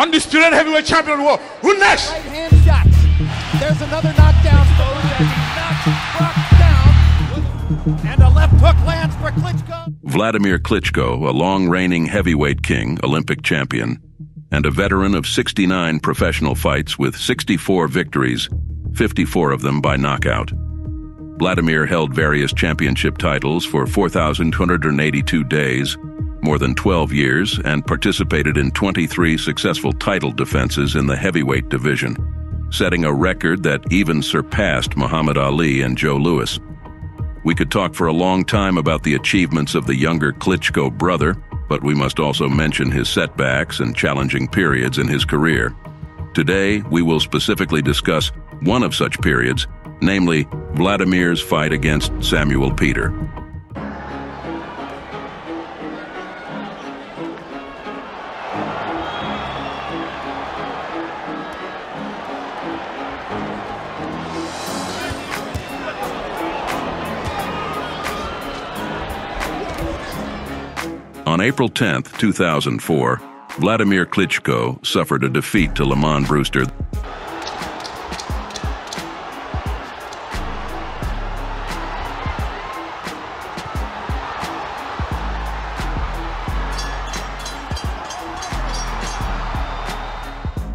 Undisputed heavyweight champion of the world. Who next? Right hand shot. There's another knockdown. And a left hook lands for Klitschko. Vladimir Klitschko, a long-reigning heavyweight king, Olympic champion, and a veteran of 69 professional fights with 64 victories, 54 of them by knockout. Vladimir held various championship titles for 4,282 days, more than 12 years, and participated in 23 successful title defenses in the heavyweight division, setting a record that even surpassed Muhammad Ali and Joe Louis. We could talk for a long time about the achievements of the younger Klitschko brother, but we must also mention his setbacks and challenging periods in his career. Today, we will specifically discuss one of such periods, namely Vladimir's fight against Samuel Peter. On April 10, 2004, Vladimir Klitschko suffered a defeat to Lamont Brewster.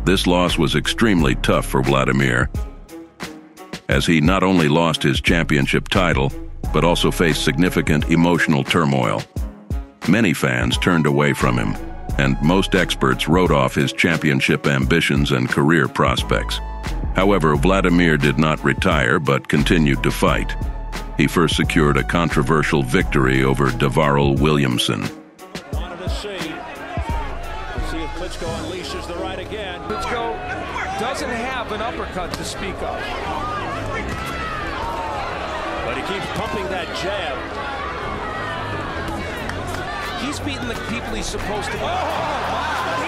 This loss was extremely tough for Vladimir, as he not only lost his championship title, but also faced significant emotional turmoil. Many fans turned away from him, and most experts wrote off his championship ambitions and career prospects. However, Vladimir did not retire but continued to fight. He first secured a controversial victory over DeVarro Williamson. Wanted to see if Klitschko unleashes the right again. Klitschko doesn't have an uppercut to speak of, but he keeps pumping that jab. He's beating the people he's supposed to beat. Oh, wow.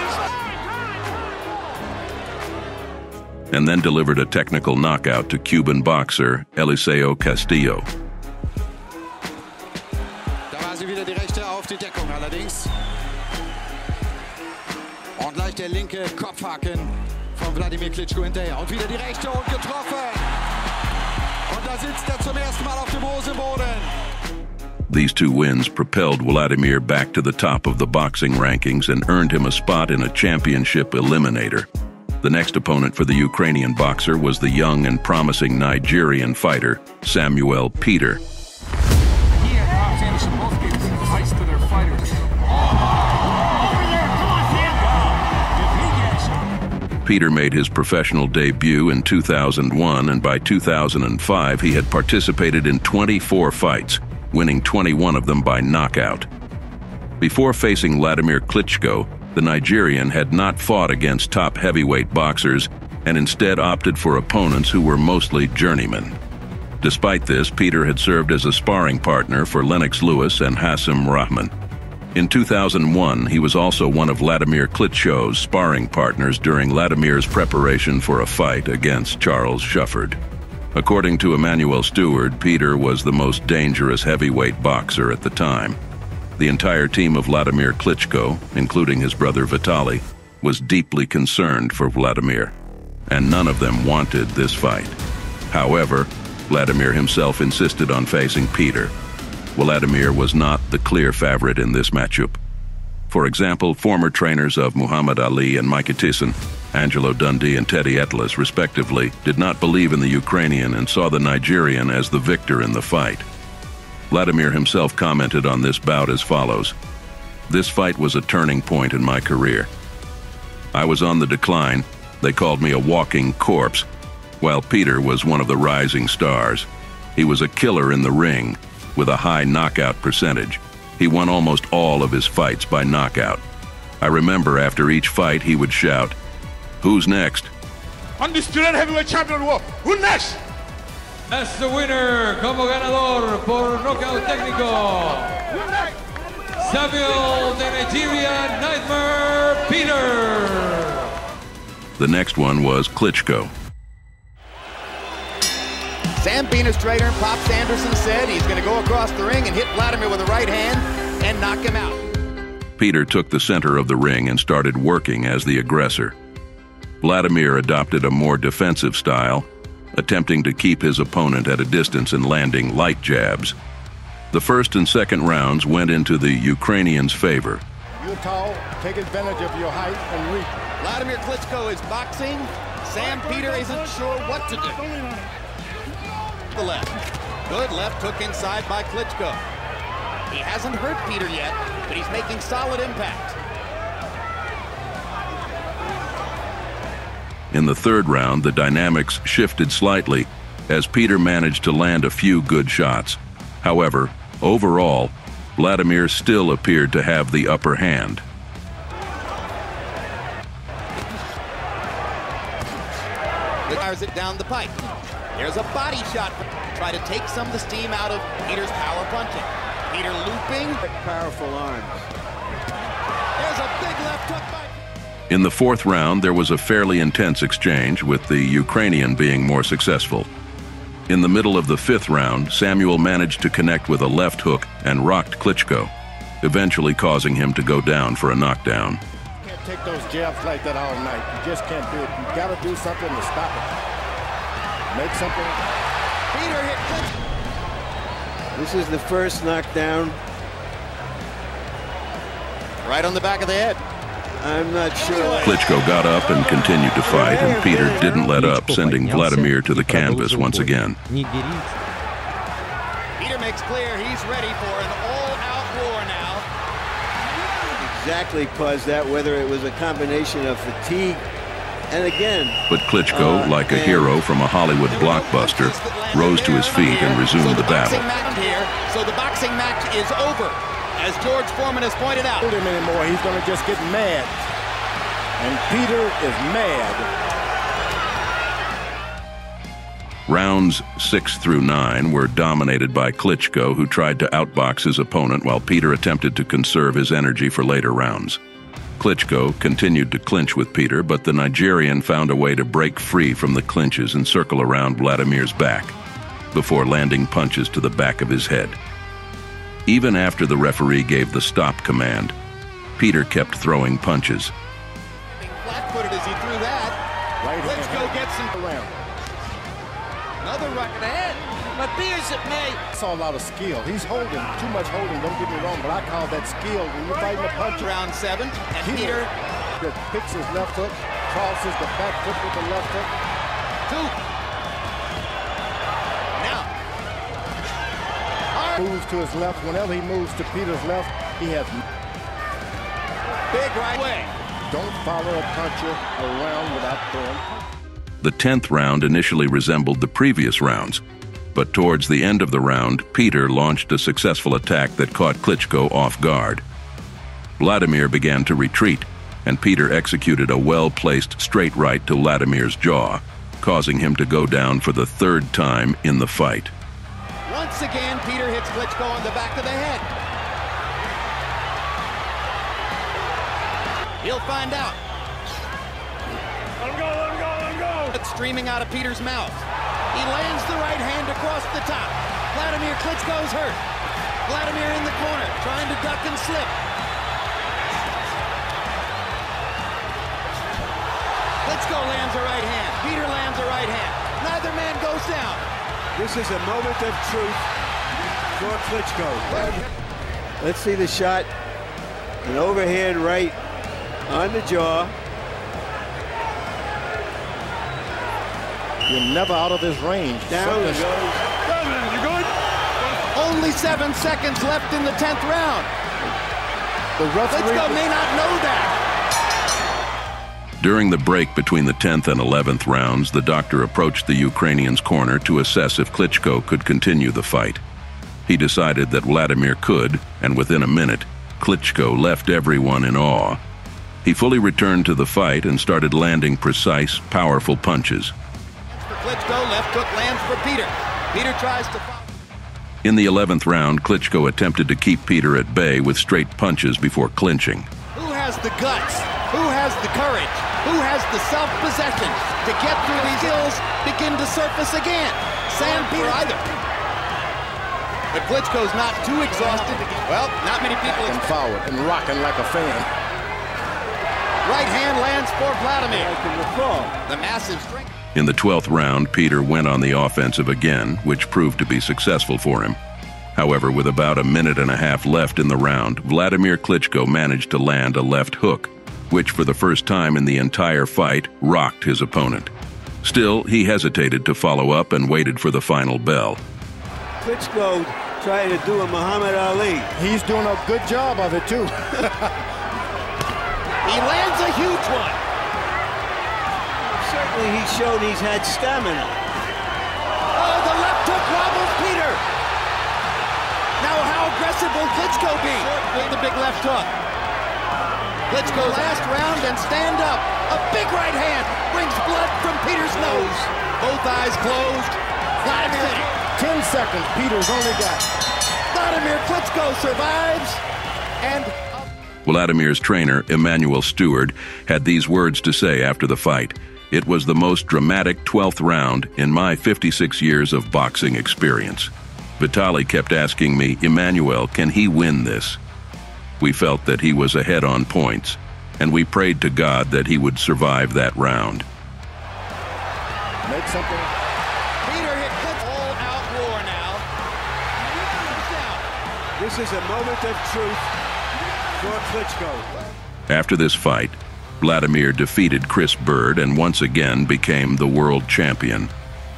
And then delivered a technical knockout to Cuban boxer Eliseo Castillo. Da war sie wieder die rechte auf die Deckung allerdings. Und gleich der linke Kopfhaken von Vladimir Klitschko hinterher. Und wieder die rechte und getroffen. Und da sitzt zum ersten Mal auf dem Hosenboden. These two wins propelled Vladimir back to the top of the boxing rankings and earned him a spot in a championship eliminator. The next opponent for the Ukrainian boxer was the young and promising Nigerian fighter, Samuel Peter. He and Pop Sanderson both gave advice to their fighters. Peter made his professional debut in 2001, and by 2005 he had participated in 24 fights, winning 21 of them by knockout. Before facing Vladimir Klitschko, the Nigerian had not fought against top heavyweight boxers and instead opted for opponents who were mostly journeymen. Despite this, Peter had served as a sparring partner for Lennox Lewis and Hasim Rahman. In 2001, he was also one of Vladimir Klitschko's sparring partners during Vladimir's preparation for a fight against Charles Shufford. According to Emmanuel Stewart, Peter was the most dangerous heavyweight boxer at the time. The entire team of Vladimir Klitschko, including his brother Vitali, was deeply concerned for Vladimir, and none of them wanted this fight. However, Vladimir himself insisted on facing Peter. Vladimir was not the clear favorite in this matchup. For example, former trainers of Muhammad Ali and Mike Tyson, Angelo Dundee and Teddy Atlas, respectively, did not believe in the Ukrainian and saw the Nigerian as the victor in the fight. Vladimir himself commented on this bout as follows: "This fight was a turning point in my career. I was on the decline. They called me a walking corpse, while Peter was one of the rising stars. He was a killer in the ring, with a high knockout percentage. He won almost all of his fights by knockout. I remember after each fight he would shout, 'Who's next?'" Undisputed heavyweight champion of the world. Who next? That's the winner, como ganador por nocaut técnico, Samuel the Nigerian Nightmare Peter. The next one was Klitschko. Sam Peter's trainer, Pop Sanderson, said he's going to go across the ring and hit Vladimir with a right hand and knock him out. Peter took the center of the ring and started working as the aggressor. Vladimir adopted a more defensive style, attempting to keep his opponent at a distance and landing light jabs. The first and second rounds went into the Ukrainian's favor. You're tall, take advantage of your height and reach. Vladimir Klitschko is boxing. Sam Peter isn't sure what to do. The left. Good left hook inside by Klitschko. He hasn't hurt Peter yet, but he's making solid impact. In the third round, the dynamics shifted slightly as Peter managed to land a few good shots. However, overall, Vladimir still appeared to have the upper hand. Fires it down the pipe. There's a body shot. Try to take some of the steam out of Peter's power punching. Peter looping. Powerful arms. There's a big left hook by... In the fourth round, there was a fairly intense exchange, with the Ukrainian being more successful. In the middle of the fifth round, Samuel managed to connect with a left hook and rocked Klitschko, eventually causing him to go down for a knockdown. You can't take those jabs like that all night. You just can't do it. You gotta do something to stop it. Make something. Peter hit Klitschko. This is the first knockdown. Right on the back of the head. I'm not sure. Klitschko got up and continued to fight, and Peter didn't let up, sending Vladimir to the canvas once again. Peter makes clear he's ready for an all-out war now. Exactly caused that, whether it was a combination of fatigue and again. But Klitschko, like a hero from a Hollywood blockbuster, rose to his feet and resumed the battle. So the boxing match is over. As George Foreman has pointed out, him anymore, he's going to just get mad. And Peter is mad. Rounds 6 through 9 were dominated by Klitschko, who tried to outbox his opponent while Peter attempted to conserve his energy for later rounds. Klitschko continued to clinch with Peter, but the Nigerian found a way to break free from the clinches and circle around Vladimir's back before landing punches to the back of his head. Even after the referee gave the stop command, Peter kept throwing punches. Flat-footed as he threw that. Right. Let's go get some around. Another right in the head. But Peter's at May. Saw a lot of skill. He's holding, too much holding. Don't get me wrong, but I call that skill when you're fighting a punch. Round 7, and Peter picks his left hook, crosses the back foot with the left hook. Two. Moves to his left. Whenever he moves to Peter's left, he has big right way. Don't follow a puncher around without throwing. The 10th round initially resembled the previous rounds, but towards the end of the round, Peter launched a successful attack that caught Klitschko off guard. Vladimir began to retreat, and Peter executed a well-placed straight right to Vladimir's jaw, causing him to go down for the third time in the fight. Once again, Peter hits Klitschko on the back of the head. He'll find out. Let him go, let him go, let him go! It's streaming out of Peter's mouth. He lands the right hand across the top. Vladimir Klitschko's hurt. Vladimir in the corner, trying to duck and slip. Klitschko lands a right hand. Peter lands a right hand. Neither man goes down. This is a moment of truth for Klitschko. Let's see the shot. An overhand right on the jaw. You're never out of his range. Down it goes. You good? Only 7 seconds left in the 10th round. The referee Klitschko may not know that. During the break between the 10th and 11th rounds, the doctor approached the Ukrainian's corner to assess if Klitschko could continue the fight. He decided that Vladimir could, and within a minute, Klitschko left everyone in awe. He fully returned to the fight and started landing precise, powerful punches. For Klitschko, left hook lands for Peter. Peter tries to follow. In the 11th round, Klitschko attempted to keep Peter at bay with straight punches before clinching. Who has the guts? Who has the courage? Who has the self-possession to get through these hills, begin to surface again? Sam Peter either. But Klitschko's not too exhausted to get, well, not many people. And forward and rocking like a fan. Right hand lands for Vladimir. The massive strength. In the 12th round, Peter went on the offensive again, which proved to be successful for him. However, with about a minute and a half left in the round, Vladimir Klitschko managed to land a left hook, which for the first time in the entire fight rocked his opponent. Still, he hesitated to follow up and waited for the final bell. Klitschko trying to do a Muhammad Ali. He's doing a good job of it, too. He lands a huge one. Certainly he's shown he's had stamina. Oh, the left hook wobbles Peter. Now how aggressive will Klitschko be? With the big left hook. Klitschko last round and stand up. A big right hand brings blood from Peter's nose. Both eyes closed. Vladimir. 10 seconds Peter's only got. Vladimir Klitschko survives and... Vladimir's trainer, Emmanuel Stewart, had these words to say after the fight. It was the most dramatic 12th round in my 56 years of boxing experience. Vitali kept asking me, Emmanuel, can he win this? We felt that he was ahead on points, and we prayed to God that he would survive that round. Make something. Peter hit Klitschko all-out war now. This is a moment of truth for Klitschko. After this fight, Vladimir defeated Chris Byrd and once again became the world champion,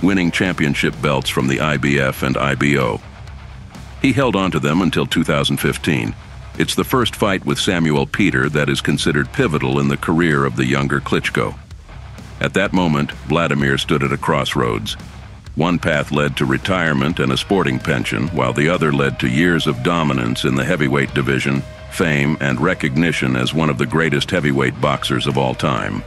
winning championship belts from the IBF and IBO. He held on to them until 2015. It's the first fight with Samuel Peter that is considered pivotal in the career of the younger Klitschko. At that moment, Vladimir stood at a crossroads. One path led to retirement and a sporting pension, while the other led to years of dominance in the heavyweight division, fame, and recognition as one of the greatest heavyweight boxers of all time.